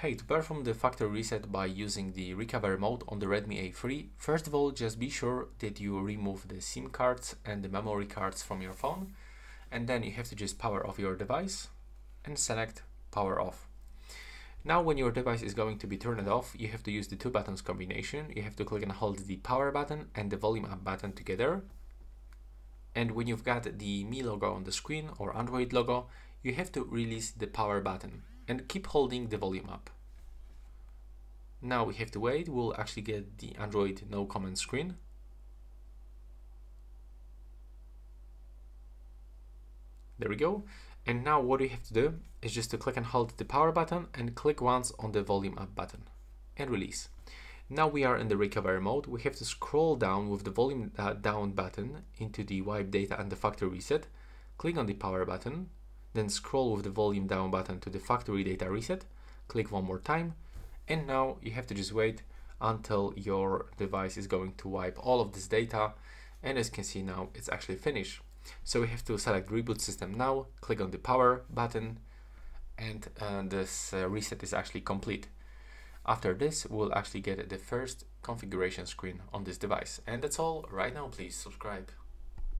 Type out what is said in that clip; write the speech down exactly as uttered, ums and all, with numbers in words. Hey, to perform the factory reset by using the Recovery Mode on the Redmi A three, first of all, just be sure that you remove the SIM cards and the memory cards from your phone, and then you have to just power off your device and select power off. Now, when your device is going to be turned off, you have to use the two buttons combination. You have to click and hold the power button and the volume up button together. And when you've got the Mi logo on the screen or Android logo, you have to release the power button and keep holding the volume up. Now we have to wait, we'll actually get the Android no comment screen. There we go. And now what you have to do is just to click and hold the power button and click once on the volume up button and release. Now we are in the recovery mode. We have to scroll down with the volume uh, down button into the wipe data and the factory reset, click on the power button, then scroll with the volume down button to the factory data reset, click one more time, and now you have to just wait until your device is going to wipe all of this data, and as you can see now it's actually finished. So we have to select reboot system now, click on the power button, and uh, this uh, reset is actually complete. After this, we'll actually get the first configuration screen on this device. And that's all. Right now, please subscribe.